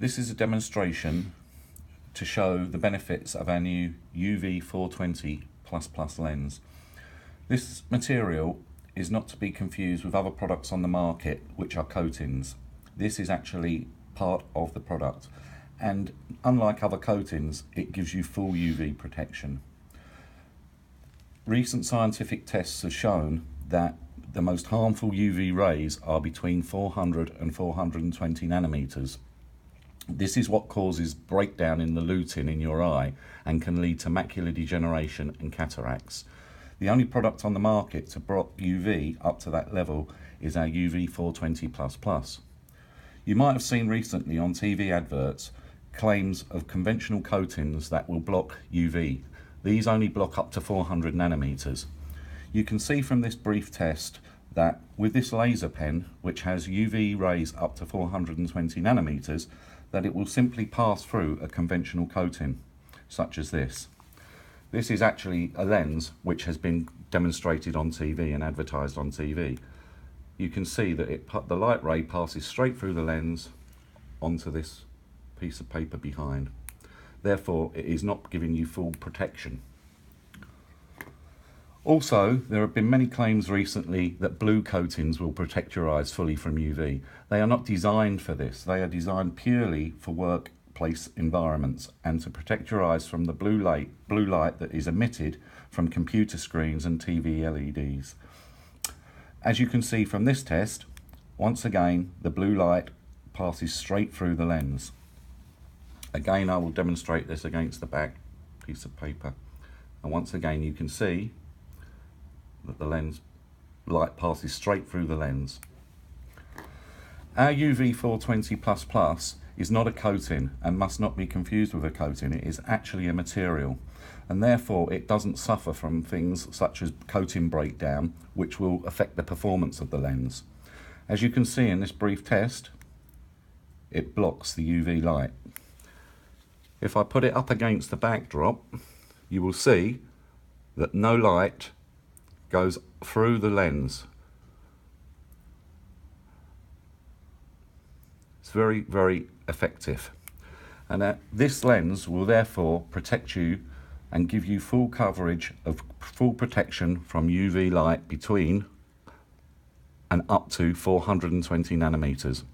This is a demonstration to show the benefits of our new UV 420++ lens. This material is not to be confused with other products on the market, which are coatings. This is actually part of the product, and unlike other coatings, it gives you full UV protection. Recent scientific tests have shown that the most harmful UV rays are between 400 and 420 nanometers. This is what causes breakdown in the lutein in your eye and can lead to macular degeneration and cataracts. The only product on the market to block UV up to that level is our UV 420++. You might have seen recently on TV adverts claims of conventional coatings that will block UV. These only block up to 400 nanometers. You can see from this brief test that with this laser pen, which has UV rays up to 420 nanometers, that it will simply pass through a conventional coating such as this. This is actually a lens which has been demonstrated on TV and advertised on TV. You can see that the light ray passes straight through the lens onto this piece of paper behind. Therefore, it is not giving you full protection. Also, there have been many claims recently that blue coatings will protect your eyes fully from UV. They are not designed for this. They are designed purely for workplace environments and to protect your eyes from the blue light that is emitted from computer screens and TV LEDs. As you can see from this test, once again, the blue light passes straight through the lens. Again, I will demonstrate this against the back piece of paper. And once again, you can see that the lens light passes straight through the lens. Our UV 420++ is not a coating and must not be confused with a coating. It is actually a material, and therefore it doesn't suffer from things such as coating breakdown, which will affect the performance of the lens. As you can see in this brief test, it blocks the UV light. If I put it up against the backdrop, you will see that no light goes through the lens. It's very, very effective. And this lens will therefore protect you and give you full coverage of full protection from UV light between and up to 420 nanometers.